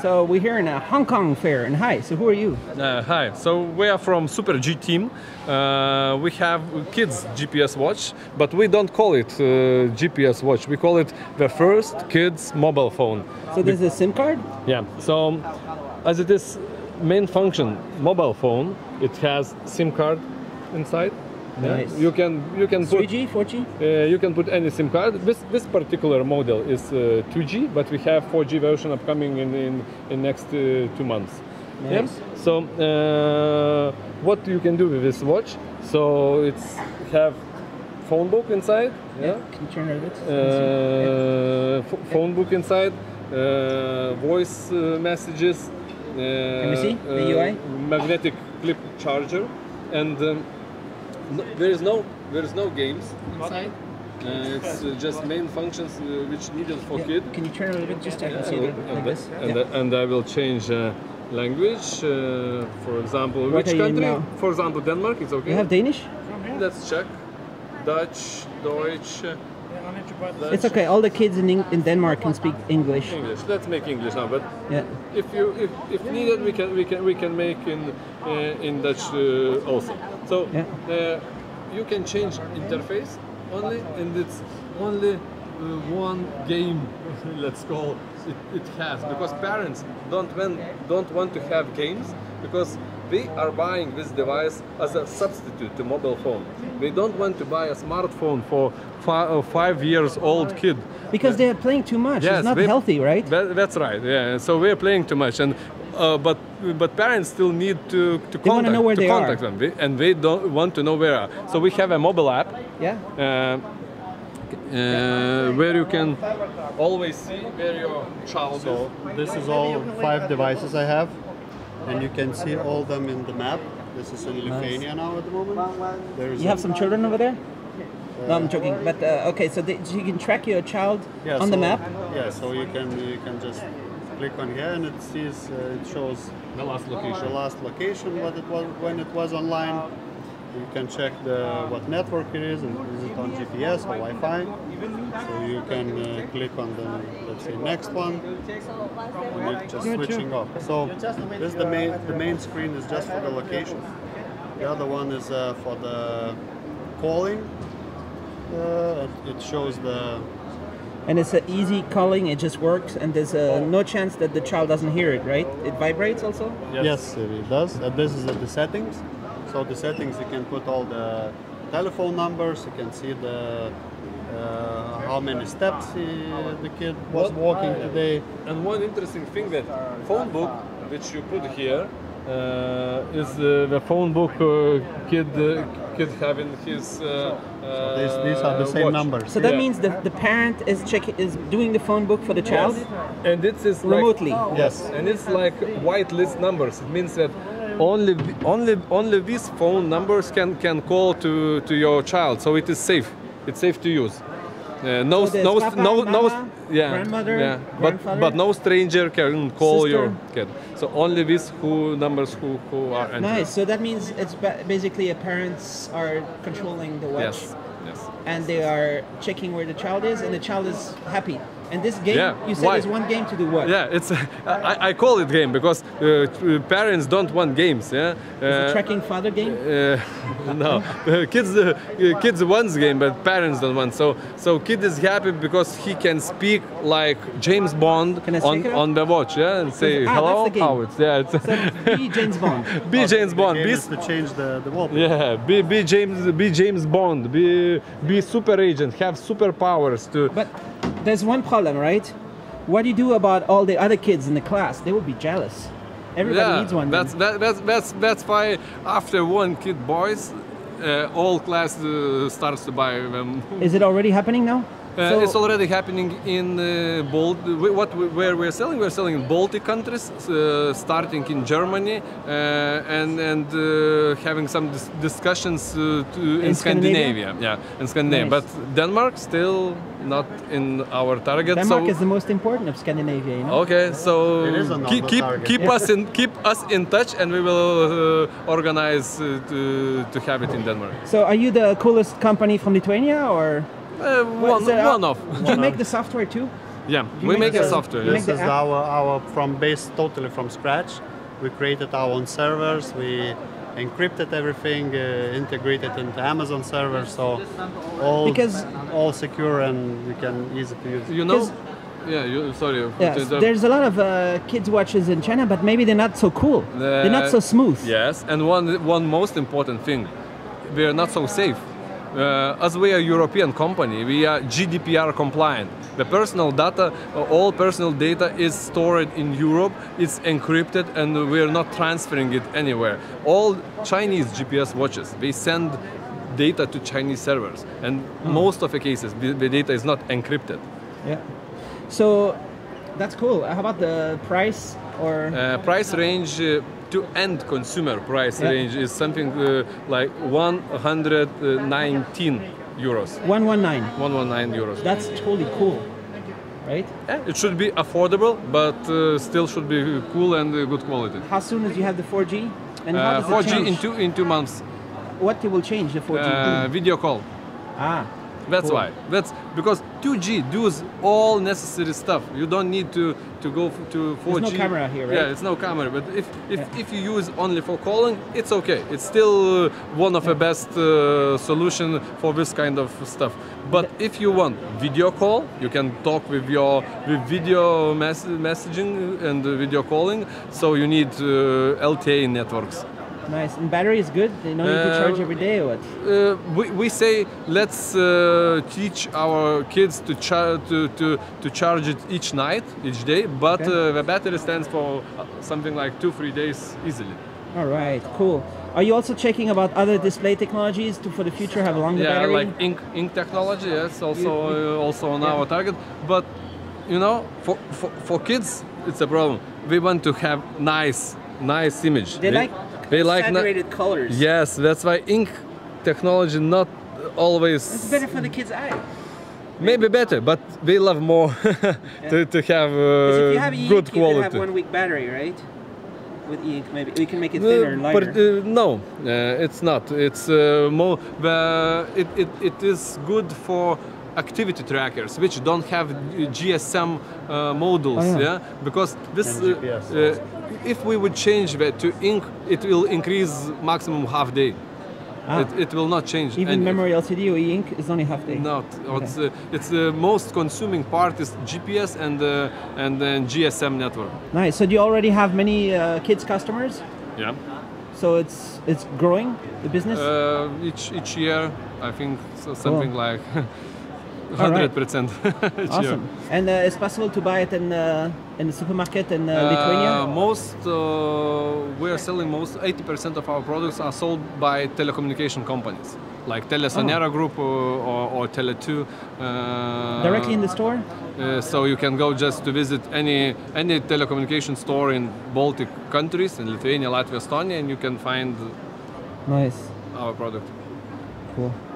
So we're here in a Hong Kong fair, and hi, so who are you? Hi, so we are from Super G team. We have kids GPS watch, but we don't call it GPS watch. We call it the first kids mobile phone. So this is a SIM card? Yeah, so as it is main function mobile phone, it has SIM card inside. Nice. You can 3G, 4G? You can put any SIM card. This particular model is 2G, but we have 4G version upcoming in next 2 months. Nice. Yeah? So what you can do with this watch? So it's have phone book inside. Yeah. Can you turn it a bit? Phone book inside. Voice messages. Can we see the UI? Magnetic clip charger, and. No, there is no games inside. It's just main functions which needed for kids. Can you turn a little bit just so I can see it like this? And I will change language. For example, which country? For example, Denmark. It's okay. You have Danish? Let's check. Dutch, Deutsch. It's okay. All the kids in Denmark can speak English. English. Let's make English now. But yeah. if needed, we can make in Dutch also. So yeah. You can change interface only, and it's only one game. Let's call it has, because parents don't want to have games because. They are buying this device as a substitute to mobile phone. They don't want to buy a smartphone for 5 years old kid. Because they are playing too much. Yes, it's not healthy, right? That's right. Yeah. So we are playing too much, and but parents still need to contact them, and they don't want to know where. So we have a mobile app. Yeah. Where you can always see where your child. So this is all 5 devices I have. And you can see all them in the map. This is in Lithuania now at the moment. You have some children over there? No, I'm joking. But okay, so you can track your child on the map. Yeah, so you can just click on here, and it sees it shows the last location, when it was online. You can check what network it is, and is it on GPS or Wi-Fi. So you can click on the, let's say, next one, and it's just switching off. So this the main screen is just for the location. The other one is for the calling. It shows the. And it's an easy calling. It just works, and there's no chance that the child doesn't hear it, right? It vibrates also. Yes, it does. And this is the settings. So the settings, you can put all the telephone numbers, you can see the how many steps the kid was walking today. And one interesting thing, that phone book, which you put here, is the phone book kid having his these are the same watch. Numbers. So that means the parent is doing the phone book for the child? Yes. And this is remotely? Like, yes. And it's like whitelist numbers. It means that only these phone numbers can call to your child, so it is safe. It's safe to use. No, so no, papa, no, mama, no. Yeah, grandmother, but no stranger can call your kid. So only these numbers who are entered. Nice. So that means it's basically parents are controlling the watch. Yes. Yes. And they are checking where the child is, and the child is happy. And this game, you said, is one game to do what? Yeah, it's I call it game because parents don't want games. Yeah, is it tracking father game? No, kids wants game, but parents don't want. So kid is happy because he can speak like James Bond on the watch. Yeah, and say hello. That's the game. So be James Bond. Be James Bond. Be to change the wallpaper. Yeah, be James Bond. Be super agent. Have superpowers to. But there's one problem, right? What do you do about all the other kids in the class? They will be jealous. Everybody needs one. That's why after one kid buys, all class starts to buy them. Is it already happening now? So it's already happening in where we're selling in Baltic countries, starting in Germany, and having some discussions in Scandinavia. Yeah, in Scandinavia. Nice. But Denmark still not in our target. Denmark is the most important of Scandinavia. You know? Okay, so keep us in touch, and we will organize to have it in Denmark. So, are you the coolest company from Lithuania, or? One off. Do you make the software too? Yeah, we make a software. This is our totally from scratch. We created our own servers. We encrypted everything, integrated into Amazon server, so all secure and you can easy to use. You know, yeah. Sorry. Yes, there's a lot of kids watches in China, but maybe they're not so cool. They're not so smooth. Yes, and one most important thing, they're not so safe. As we are a European company, we are GDPR compliant. The personal data, all personal data is stored in Europe, it's encrypted, and we are not transferring it anywhere. All Chinese GPS watches, they send data to Chinese servers, and most of the cases, the data is not encrypted. Yeah. So, that's cool. How about the price? Or price range to end consumer price range is something like 119 euros. 119. 119 euros. That's totally cool, right? Yeah, it should be affordable, but still should be cool and good quality. How soon do you have the 4G? And how does 4G in two months. What will change the 4G? Video call. Ah. That's cool. Why. That's because 2G does all necessary stuff. You don't need to go to 4G. There's no camera here, right? Yeah, it's no camera. But if you use only for calling, it's okay. It's still one of the best solution for this kind of stuff. But if you want video call, you can talk with your video messaging and video calling. So you need LTE networks. Nice. And battery is good? They don't need to charge every day or what? We say let's teach our kids to charge it each day, but the battery stands for something like 2-3 days easily. All right, cool. Are you also checking about other display technologies for the future, have a longer battery? Yeah, like ink technology, yes, also on our target. But, you know, for kids, it's a problem. We want to have nice image. They like saturated colors. Yes, that's why ink technology not always. It's better for the kids' eye. Maybe better, but they love more to have good quality. You can have 1 week battery, right? With ink, maybe we can make it thinner and lighter. But, no, it's not. It's more. It is good for activity trackers, which don't have GSM modules, because this. If we would change that to ink, it will increase maximum half day. Ah. It will not change. Even memory LCD or e-ink is only half day. Not. Okay. It's the most consuming part is GPS and then GSM network. Nice. So do you already have many kids customers? Yeah. So it's growing the business. Each year, I think so, something like 100%. Awesome. And it's possible to buy it in the supermarket in Lithuania? We are selling 80% of our products are sold by telecommunication companies, like Telesonera Group or Tele2. Directly in the store? So you can go just to visit any telecommunication store in Baltic countries, in Lithuania, Latvia, Estonia, and you can find our product. Cool.